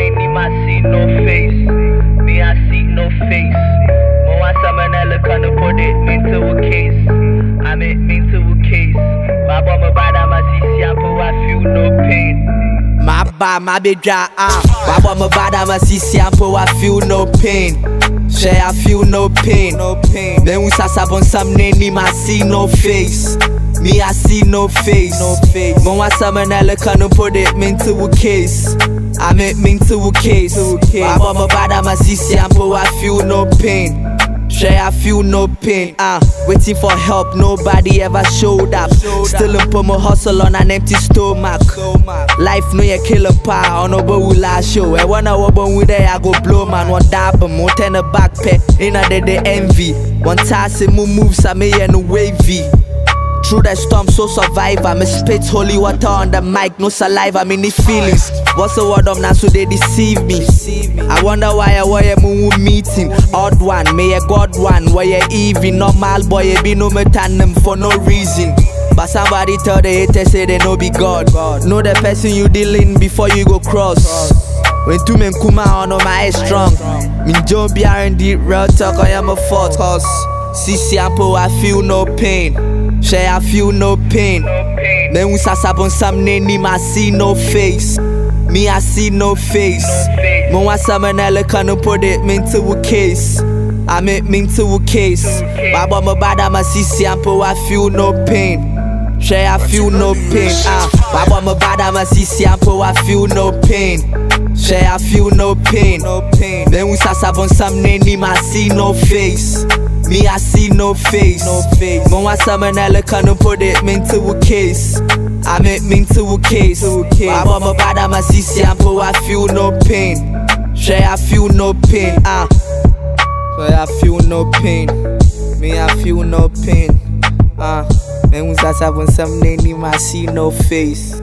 they need my seat, no face. Me, I see no face. When I summon a look on the put it into a case. I mean, into a case. My bomber by the Masisia, but I feel no pain. My ba, my big dry arm. My bomber by the Masisia, but I feel no pain. Say, I feel no pain. Then we sasab on some name, I see no face. Me, I see no face. Mo I summon a look on put it into a case. I make me into a case. My mama bad at my CCMO, I feel no pain. Shay, I feel no pain. Waiting for help, nobody ever showed up. Still in my hustle on an empty stomach. Life no you kill a pa on over will I show. I wanna open with I go blow man, one dab, one turn a backpack. In a day they envy. One task move moves I may and wavy. Through the storm, so survivor. Me spit holy water on the mic, no saliva, me need feelings. What's the word of now, so they deceive me. I wonder why I were a meeting. Odd one, may a god one, why a evil, normal boy, be no metanum for no reason. But somebody tell the haters say they no be God. Know the person you dealing before you go cross. When two men come out, no my head strong. Me don't be R&D, real talk, I am a fault. Cause CCMO, I feel no pain. Say I feel no pain. Then we sasab on some name, I see no face. Me, I see no face. Mo I summon a look on put it into a case. I make me into a case. My bomber bad at my CCMO, I feel no pain. Say I feel no pain. My bomber bad at my CCMO, I feel no pain. Say I feel no pain. Then we sasab on some name, I see no face. Me, I see no face. Mo I summon a look on put it into a case. I make me into a case. My bomber bad at my CCMO, I feel no pain. Say I feel no pain. Say I feel no pain. Me, I feel no pain. Then we start having some name, I see no face.